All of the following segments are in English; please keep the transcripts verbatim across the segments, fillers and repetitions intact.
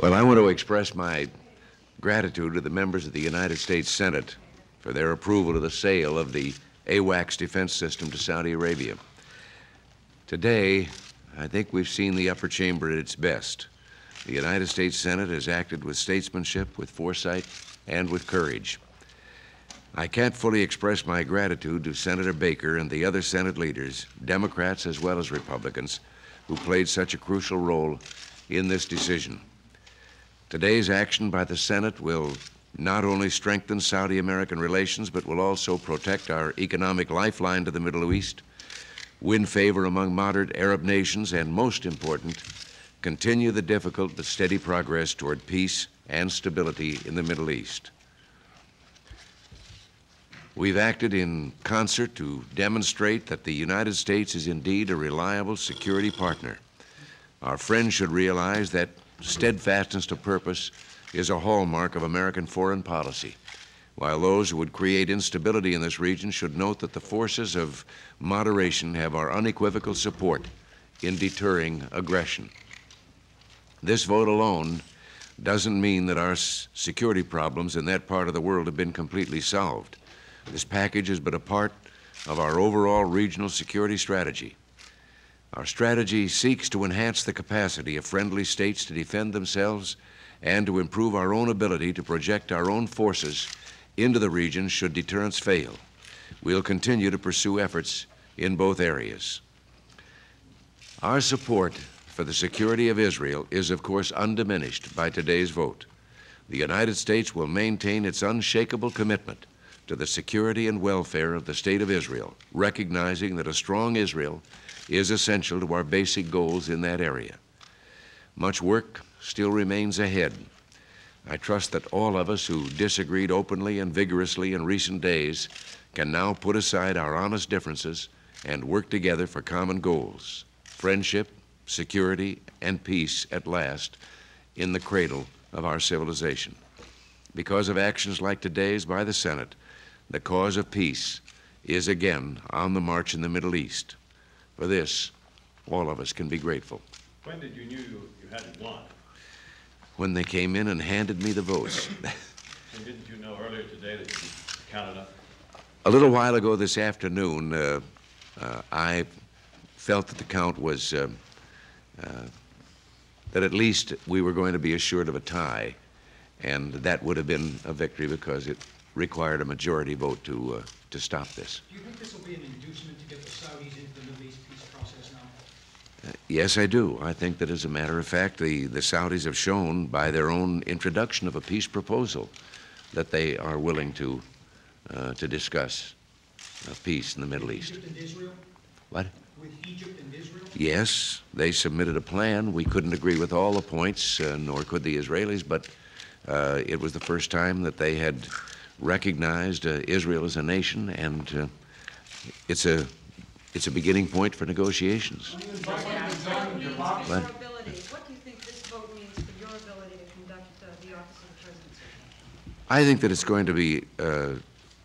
Well, I want to express my gratitude to the members of the United States Senate for their approval of the sale of the AWACS defense system to Saudi Arabia. Today, I think we've seen the upper chamber at its best. The United States Senate has acted with statesmanship, with foresight, and with courage. I can't fully express my gratitude to Senator Baker and the other Senate leaders, Democrats as well as Republicans, who played such a crucial role in this decision. Today's action by the Senate will not only strengthen Saudi-American relations, but will also protect our economic lifeline to the Middle East, win favor among moderate Arab nations, and most important, continue the difficult but steady progress toward peace and stability in the Middle East. We've acted in concert to demonstrate that the United States is indeed a reliable security partner. Our friends should realize that steadfastness to purpose is a hallmark of American foreign policy, while those who would create instability in this region should note that the forces of moderation have our unequivocal support in deterring aggression. This vote alone doesn't mean that our security problems in that part of the world have been completely solved. This package is but a part of our overall regional security strategy. Our strategy seeks to enhance the capacity of friendly states to defend themselves and to improve our own ability to project our own forces into the region should deterrence fail. We'll continue to pursue efforts in both areas. Our support for the security of Israel is, of course, undiminished by today's vote. The United States will maintain its unshakable commitment to the security and welfare of the State of Israel, recognizing that a strong Israel is essential to our basic goals in that area. Much work still remains ahead. I trust that all of us who disagreed openly and vigorously in recent days can now put aside our honest differences and work together for common goals: friendship, security, and peace at last in the cradle of our civilization. Because of actions like today's by the Senate, the cause of peace is again on the march in the Middle East. For this, all of us can be grateful. When did you knew you, you hadn't won? When they came in and handed me the votes. And didn't you know earlier today that you counted up? A little while ago this afternoon, uh, uh, I felt that the count was, uh, uh, that at least we were going to be assured of a tie, and that would have been a victory because it required a majority vote to, uh, to stop this. Do you think this will be an inducement to get the Saudis into the Middle East peace process now? Uh, yes, I do. I think that, as a matter of fact, the, the Saudis have shown by their own introduction of a peace proposal that they are willing to, uh, to discuss uh, peace in the Middle East. Egypt and Israel? What? With Egypt and Israel? Yes. They submitted a plan. We couldn't agree with all the points, uh, nor could the Israelis, but uh, it was the first time that they had recognized uh, Israel as a nation, and uh, it's a it's a beginning point for negotiations. What? What do you think this vote means for your ability to conduct uh, the office of the presidency? I think that it's going to be uh,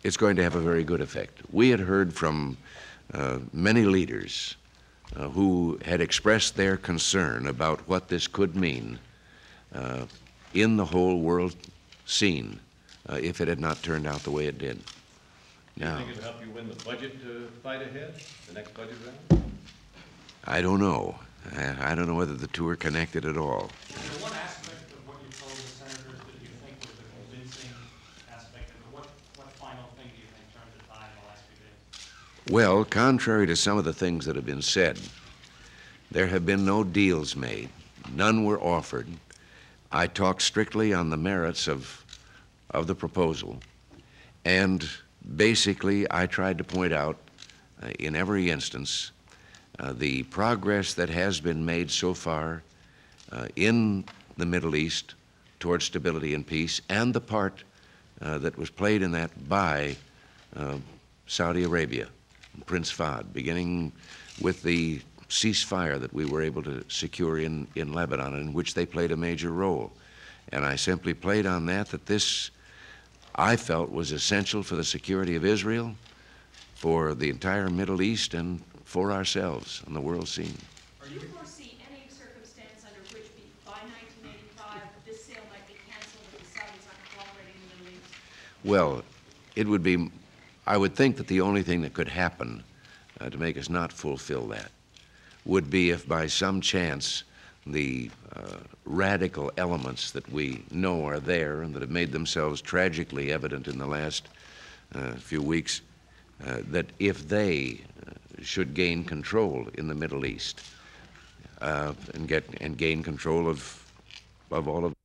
it's going to have a very good effect. We had heard from uh, many leaders uh, who had expressed their concern about what this could mean uh, in the whole world scene. Uh, if it had not turned out the way it did. Now, do you think it'll help you win the budget uh, fight ahead, the next budget round? I don't know. I, I don't know whether the two are connected at all. Is there one aspect of what you told the senators that you think was the convincing aspect? And what, what final thing do you think turned the tide in the last few days? Well, contrary to some of the things that have been said, there have been no deals made. None were offered. I talked strictly on the merits of of the proposal, and basically I tried to point out uh, in every instance uh, the progress that has been made so far uh, in the Middle East towards stability and peace, and the part uh, that was played in that by uh, Saudi Arabia and Prince Fahd, beginning with the ceasefire that we were able to secure in, in Lebanon, in which they played a major role. And I simply played on that, that this I felt was essential for the security of Israel, for the entire Middle East, and for ourselves on the world scene. Do you foresee any circumstance Well, it would be, I would think that the only thing that could happen uh, to make us not fulfill that would be if by some chance the uh, radical elements that we know are there and that have made themselves tragically evident in the last uh, few weeks, uh, that if they uh, should gain control in the Middle East uh, and get and gain control of, of all of